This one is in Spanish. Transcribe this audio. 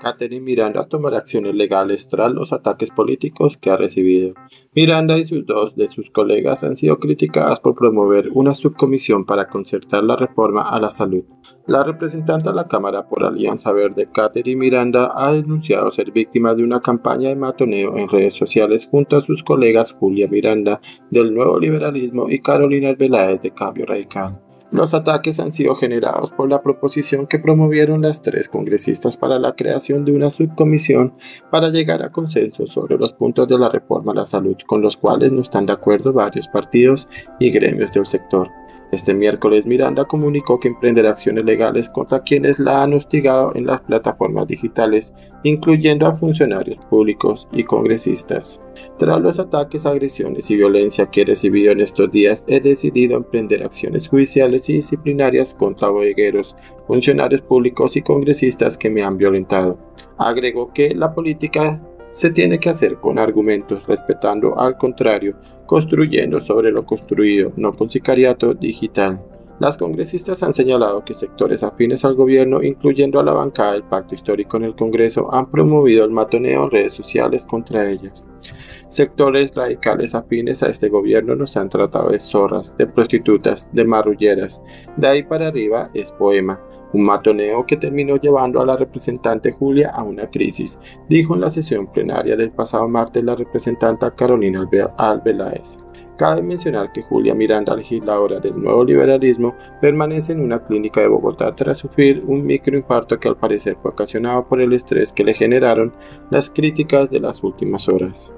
Katherine Miranda tomará acciones legales tras los ataques políticos que ha recibido. Miranda y dos de sus colegas han sido criticadas por promover una subcomisión para concertar la reforma a la salud. La representante a la Cámara por Alianza Verde, Katherine Miranda, ha denunciado ser víctima de una campaña de matoneo en redes sociales junto a sus colegas Julia Miranda, del Nuevo Liberalismo, y Carolina Arbeláez, de Cambio Radical. Los ataques han sido generados por la proposición que promovieron las tres congresistas para la creación de una subcomisión para llegar a consensos sobre los puntos de la reforma a la salud, con los cuales no están de acuerdo varios partidos y gremios del sector. Este miércoles, Miranda comunicó que emprenderá acciones legales contra quienes la han hostigado en las plataformas digitales, incluyendo a funcionarios públicos y congresistas. Tras los ataques, agresiones y violencia que he recibido en estos días, he decidido emprender acciones judiciales y disciplinarias contra bodegueros, funcionarios públicos y congresistas que me han violentado. Agregó que la política se tiene que hacer con argumentos, respetando al contrario, construyendo sobre lo construido, no con sicariato digital. Las congresistas han señalado que sectores afines al gobierno, incluyendo a la bancada del Pacto Histórico en el Congreso, han promovido el matoneo en redes sociales contra ellas. Sectores radicales afines a este gobierno nos han tratado de zorras, de prostitutas, de marrulleras. De ahí para arriba es poema. Un matoneo que terminó llevando a la representante Julia a una crisis, dijo en la sesión plenaria del pasado martes la representante Carolina Arbeláez. Cabe mencionar que Julia Miranda, legisladora del Nuevo Liberalismo, permanece en una clínica de Bogotá tras sufrir un microinfarto que al parecer fue ocasionado por el estrés que le generaron las críticas de las últimas horas.